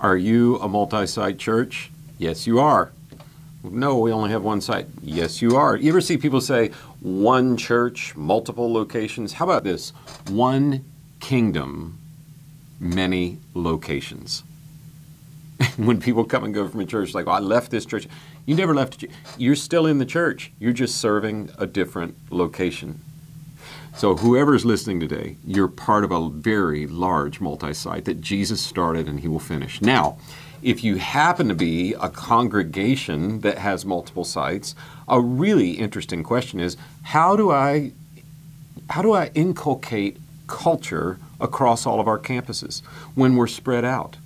Are you a multi-site church? Yes, you are. No, we only have one site. Yes, you are. You ever see people say one church, multiple locations? How about this? One kingdom, many locations. When people come and go from a church, like, well, I left this church. You never left a church. You're still in the church. You're just serving a different location. So whoever's listening today, you're part of a very large multi-site that Jesus started and he will finish. Now, if you happen to be a congregation that has multiple sites, a really interesting question is, how do I inculcate culture across all of our campuses when we're spread out?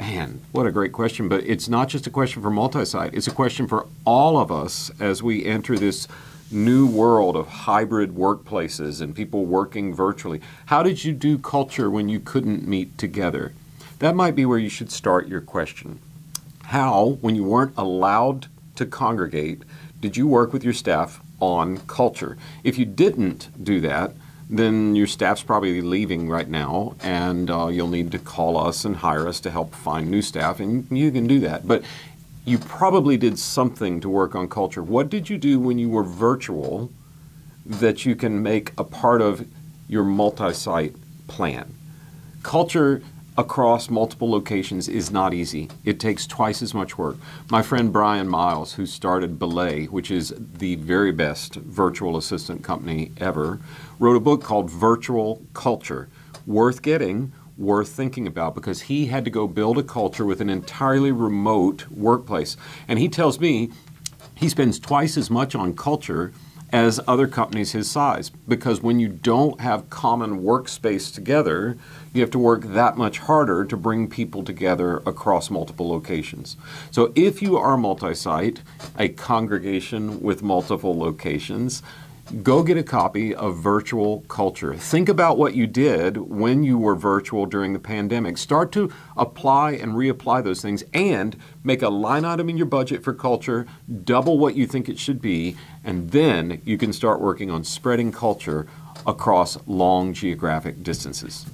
Man, what a great question. But it's not just a question for multi-site. It's a question for all of us as we enter this new world of hybrid workplaces and people working virtually. How did you do culture when you couldn't meet together? That might be where you should start your question. How, when you weren't allowed to congregate, did you work with your staff on culture? If you didn't do that, then your staff's probably leaving right now, and you'll need to call us and hire us to help find new staff, and you can do that. But you probably did something to work on culture. What did you do when you were virtual that you can make a part of your multi-site plan? Culture across multiple locations is not easy. It takes twice as much work. My friend Bryan Miles, who started Belay, which is the very best virtual assistant company ever, wrote a book called Virtual Culture. Worth getting, worth thinking about, because he had to go build a culture with an entirely remote workplace. And he tells me he spends twice as much on culture as other companies his size, because when you don't have common workspace together, you have to work that much harder to bring people together across multiple locations. So if you are multi-site, a congregation with multiple locations, go get a copy of Virtual Culture. Think about what you did when you were virtual during the pandemic. Start to apply and reapply those things and make a line item in your budget for culture, double what you think it should be, and then you can start working on spreading culture across long geographic distances.